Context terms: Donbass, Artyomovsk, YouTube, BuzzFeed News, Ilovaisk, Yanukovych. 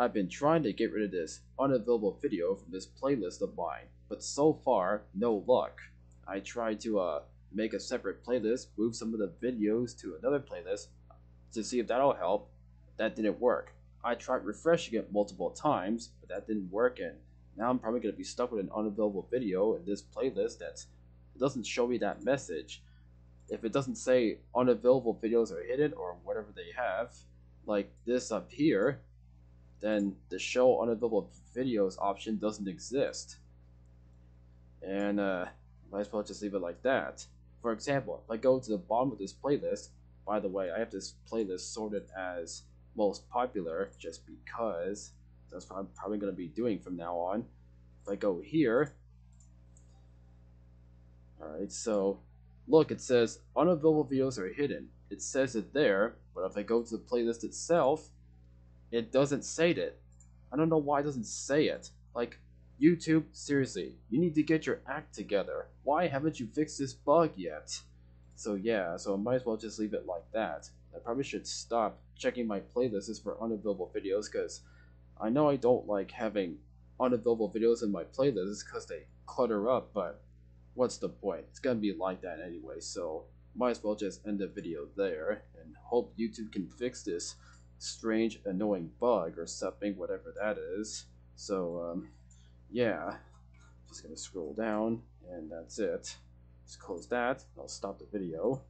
I've been trying to get rid of this unavailable video from this playlist of mine, but so far, no luck. I tried to make a separate playlist, move some of the videos to another playlist to see if that'll help. That didn't work. I tried refreshing it multiple times, but that didn't work, and now I'm probably going to be stuck with an unavailable video in this playlist that doesn't show me that message. If it doesn't say unavailable videos are hidden or whatever they have, like this up here, then the show unavailable videos option doesn't exist. And might as well just leave it like that. For example, if I go to the bottom of this playlist, by the way, I have this playlist sorted as most popular just because that's what I'm probably going to be doing from now on. If I go here, alright, so look, it says unavailable videos are hidden. It says it there, but if I go to the playlist itself, it doesn't say it. I don't know why it doesn't say it. Like, YouTube, seriously, you need to get your act together. Why haven't you fixed this bug yet? So yeah, so I might as well just leave it like that. I probably should stop checking my playlists for unavailable videos, because I know I don't like having unavailable videos in my playlists because they clutter up, but what's the point? It's gonna be like that anyway, so might as well just end the video there and hope YouTube can fix this strange, annoying bug or something, whatever that is. So, yeah, just gonna scroll down, and that's it. Just close that, and I'll stop the video.